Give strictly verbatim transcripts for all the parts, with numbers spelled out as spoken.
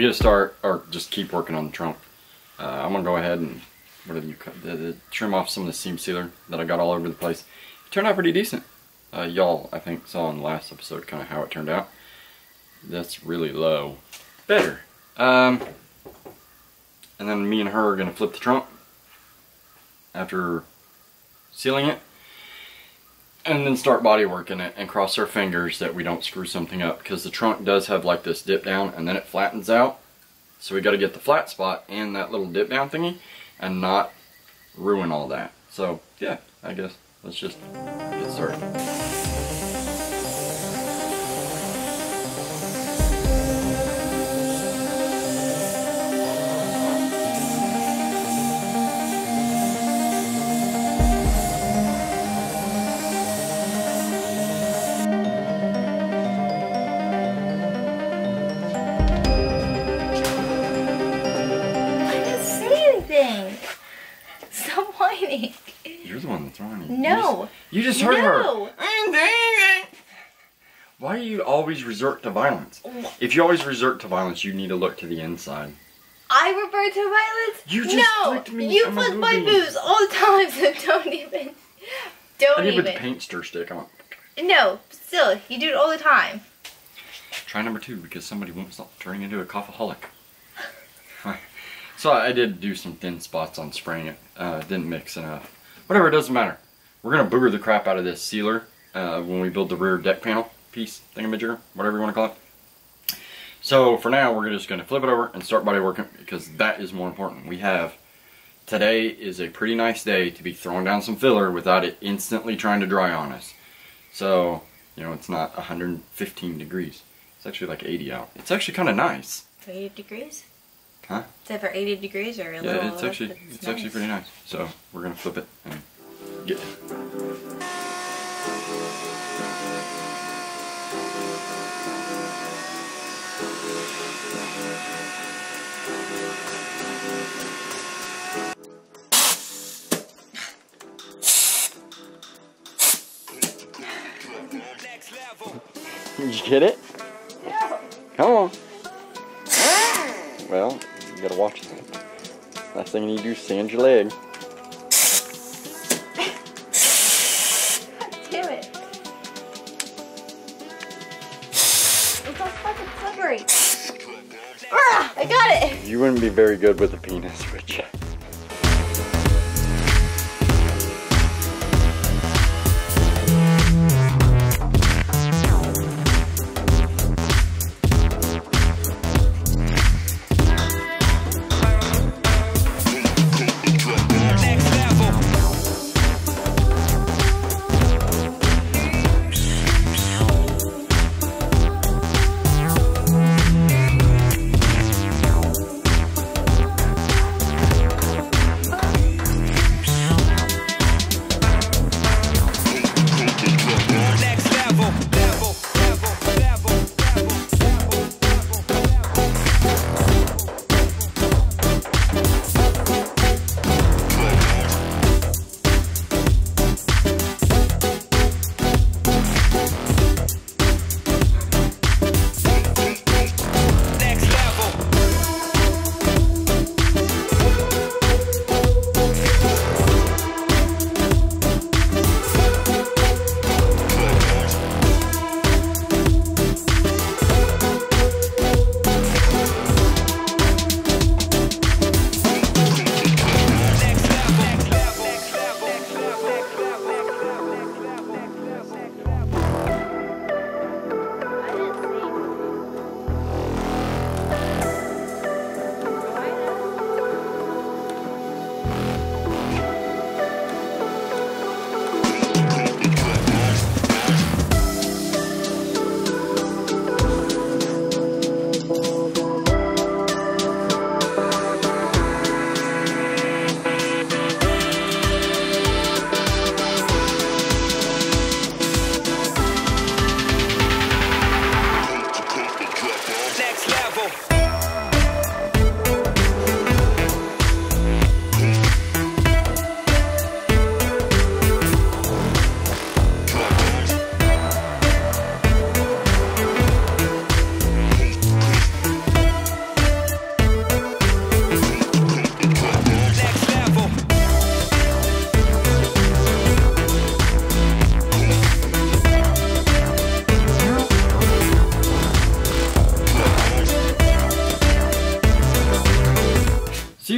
you to start, or just keep working on the trunk. Uh, I'm going to go ahead and what have you cut, the, the, trim off some of the seam sealer that I got all over the place. It turned out pretty decent. Uh, y'all, I think, saw in the last episode kind of how it turned out. That's really low. Better. Um, and then me and her are going to flip the trunk after sealing it, and then start body working it and cross our fingers that we don't screw something up, because the trunk does have like this dip down and then it flattens out. So we got to get the flat spot and that little dip down thingy and not ruin all that. So yeah, I guess let's just get started. You're the one that's whining. No. You just, you just hurt no. her. Why do you always resort to violence? If you always resort to violence, you need to look to the inside. I revert to violence? You just no. flicked me. You flick my boobs all the time, so don't even. Don't I even. I did with the paint stir stick on. No, still, you do it all the time. Try number two, because somebody won't stop turning into a coughaholic. So I did do some thin spots on spraying it. Uh, didn't mix enough. Whatever, it doesn't matter. We're going to booger the crap out of this sealer uh, when we build the rear deck panel piece, thingamajigger, whatever you want to call it. So for now, we're just going to flip it over and start body working, because that is more important. We have, today is a pretty nice day to be throwing down some filler without it instantly trying to dry on us. So, you know, it's not one hundred fifteen degrees. It's actually like eighty out. It's actually kind of nice. eighty degrees? Huh? It's over eighty degrees or a little. Yeah, it's actually it's, it's nice. actually pretty nice. So we're gonna flip it and get it. Did you get it? Yeah. Come on. Well, you gotta watch it. Last thing you need to do is sand your leg. God damn it. It's all fucking slippery. Ah, I got it! You wouldn't be very good with a penis, would you?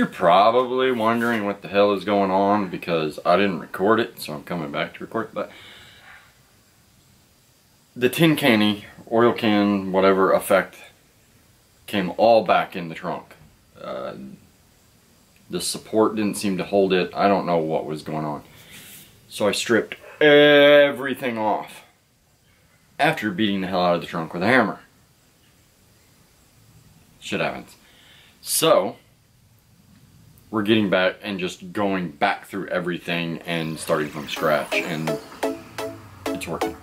you're probably wondering what the hell is going on because I didn't record it, so I'm coming back to record it, but the tin canny, oil can, whatever effect came all back in the trunk. Uh, the support didn't seem to hold it. I don't know what was going on. So I stripped everything off after beating the hell out of the trunk with a hammer. Shit happens. So we're getting back and just going back through everything and starting from scratch, and it's working.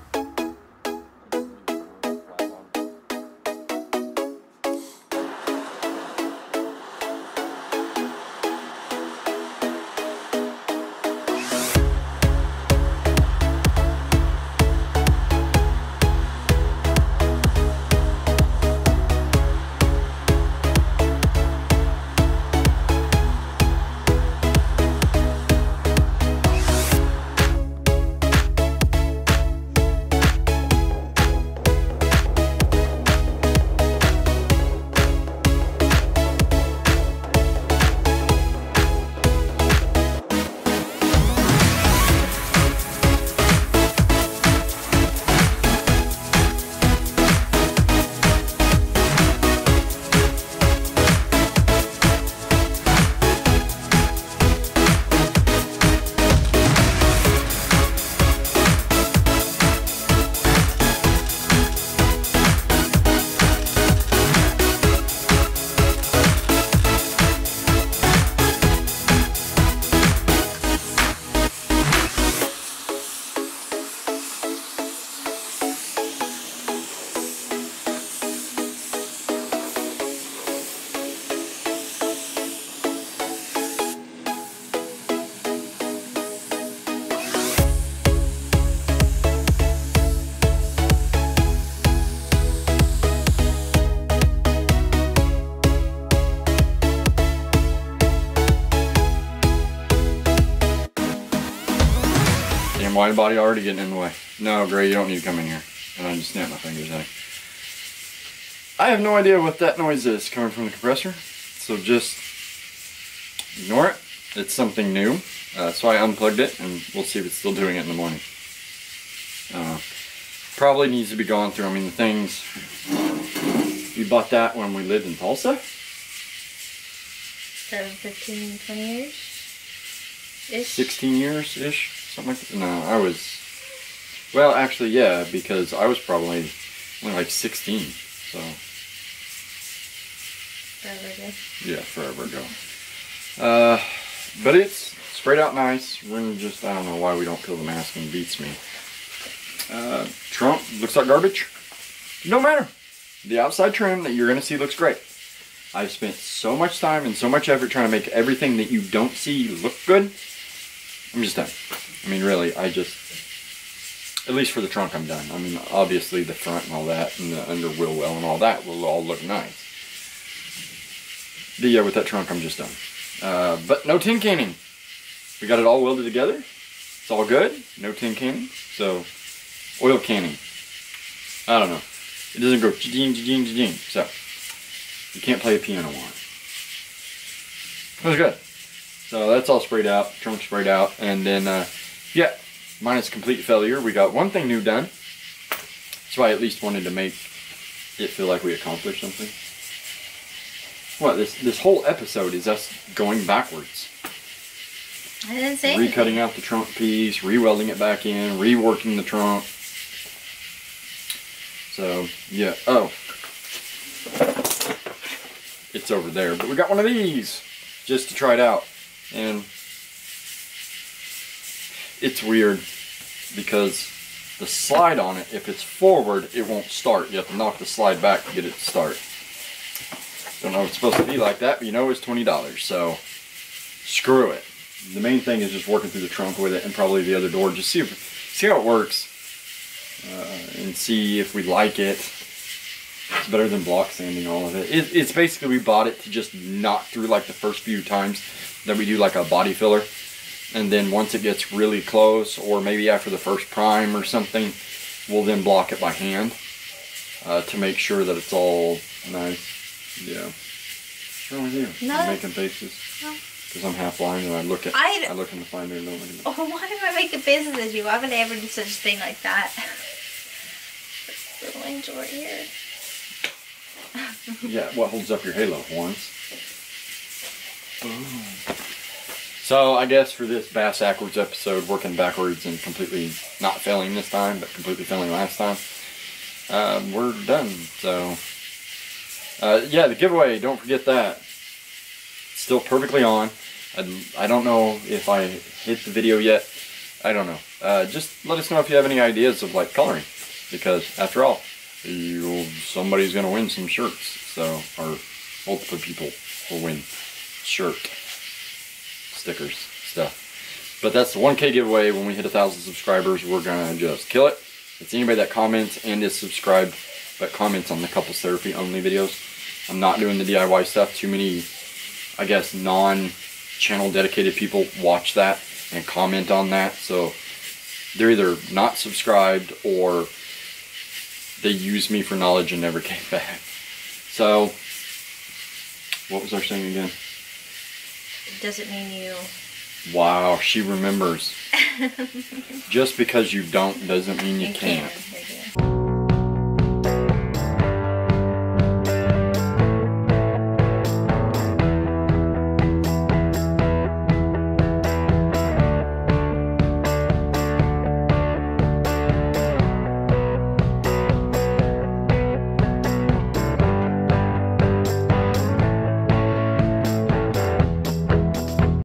Wide body already getting in the way. No, Gray, you don't need to come in here. And I just snapped my fingers out. I have no idea what that noise is coming from the compressor, so just ignore it. It's something new, uh, so I unplugged it, and we'll see if it's still doing it in the morning. Uh, probably needs to be gone through. I mean, the things, we bought that when we lived in Tulsa. That was fifteen, twenty years? Ish? sixteen years ish. Something like that. No, I was, well, actually, yeah, because I was probably only like sixteen, so. Forever ago. Yeah, forever ago. Uh, but it's straight out nice. We're just, I don't know why we don't kill the mask, and beats me. Uh, trunk looks like garbage. No matter. The outside trim that you're going to see looks great. I've spent so much time and so much effort trying to make everything that you don't see look good. I'm just done. I mean, really, I just, at least for the trunk, I'm done. I mean, obviously the front and all that, and the under wheel well and all that will all look nice. But yeah, with that trunk, I'm just done. Uh, but no tin canning. We got it all welded together. It's all good. No tin canning. So, oil canning. I don't know. It doesn't go cha-ding, cha-ding, cha-ding. So, you can't play a piano on it. That was good. So that's all sprayed out, trunk sprayed out, and then, uh, yeah, minus complete failure, we got one thing new done. So I at least wanted to make it feel like we accomplished something. What, this this whole episode is us going backwards. I didn't say anything. Recutting out the trunk piece, re-welding it back in, reworking the trunk. So, yeah, oh. It's over there, but we got one of these just to try it out. And it's weird because the slide on it, if it's forward, it won't start. You have to knock the slide back to get it to start. Don't know if it's supposed to be like that, but you know it's twenty dollars, so screw it. The main thing is just working through the trunk with it and probably the other door. Just see if, see how it works uh, and see if we like it. It's better than block sanding all of it. it. It's basically we bought it to just knock through like the first few times that we do like a body filler. And then once it gets really close, or maybe after the first prime or something, we'll then block it by hand uh, to make sure that it's all nice. Yeah. What's wrong with you? No. You're making faces. No. Because I'm half blind and I look at I, I look in the finder and don't look at me. Oh, why am I making faces at you? I haven't ever done such a thing like that. This little angel right here. Yeah, what holds up your halo? Horns. Boom. So I guess for this Bass Ackwards episode, working backwards and completely not failing this time, but completely failing last time, um, we're done. So uh, yeah, the giveaway, don't forget that. Still perfectly on. I, I don't know if I hit the video yet. I don't know. Uh, just let us know if you have any ideas of like coloring, because after all, you'll, somebody's gonna win some shirts. So, or multiple people will win shirt, stickers, stuff. But that's the one K giveaway. When we hit a thousand subscribers, we're gonna just kill it. It's anybody that comments and is subscribed, but comments on the couples therapy only videos. I'm not doing the D I Y stuff. Too many, I guess, non-channel dedicated people watch that and comment on that. So they're either not subscribed or they used me for knowledge and never came back. So, what was our saying again? It doesn't mean you... Wow, she remembers. Just because you don't doesn't mean you, you can't. Can.